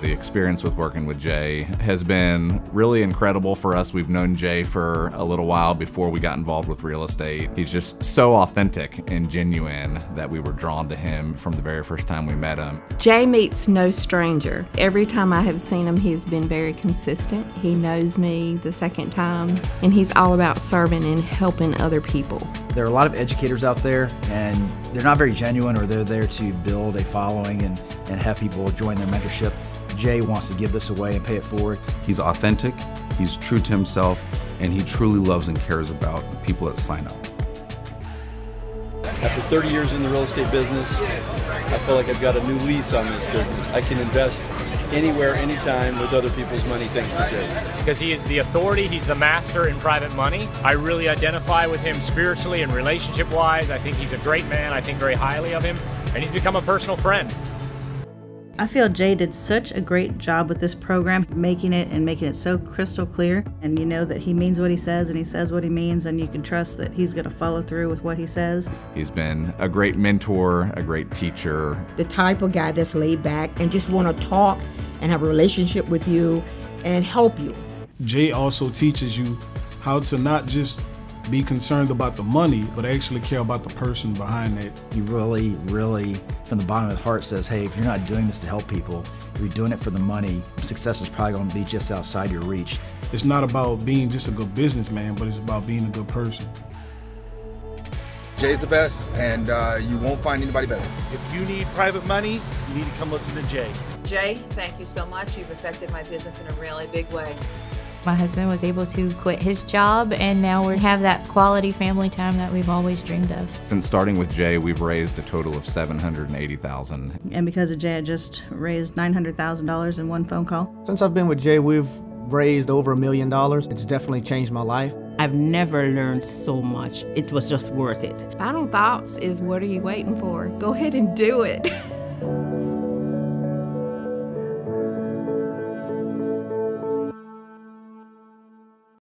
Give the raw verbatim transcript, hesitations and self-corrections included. The experience with working with Jay has been really incredible for us. We've known Jay for a little while before we got involved with real estate. He's just so authentic and genuine that we were drawn to him from the very first time we met him. Jay meets no stranger. Every time I have seen him, he's been very consistent. He knows me the second time, and he's all about serving and helping other people. There are a lot of educators out there, and they're not very genuine, or they're there to build a following and, and have people join their mentorship. Jay wants to give this away and pay it forward. He's authentic, he's true to himself, and he truly loves and cares about people that sign up. After thirty years in the real estate business, I feel like I've got a new lease on this business. I can invest anywhere, anytime with other people's money thanks to Jay. Because he is the authority, he's the master in private money. I really identify with him spiritually and relationship-wise. I think he's a great man. I think very highly of him, and he's become a personal friend. I feel Jay did such a great job with this program, making it and making it so crystal clear. And you know that he means what he says, and he says what he means, and you can trust that he's going to follow through with what he says. He's been a great mentor, a great teacher. The type of guy that's laid back and just want to talk and have a relationship with you and help you. Jay also teaches you how to not just be concerned about the money, but actually care about the person behind it. He really, really, from the bottom of his heart says, hey, if you're not doing this to help people, if you're doing it for the money, success is probably going to be just outside your reach. It's not about being just a good businessman, but it's about being a good person. Jay's the best, and uh, you won't find anybody better. If you need private money, you need to come listen to Jay. Jay, thank you so much. You've affected my business in a really big way. My husband was able to quit his job, and now we have that quality family time that we've always dreamed of. Since starting with Jay, we've raised a total of seven hundred eighty thousand dollars. And because of Jay, I just raised nine hundred thousand dollars in one phone call. Since I've been with Jay, we've raised over a million dollars. It's definitely changed my life. I've never learned so much. It was just worth it. Final thoughts is, what are you waiting for? Go ahead and do it.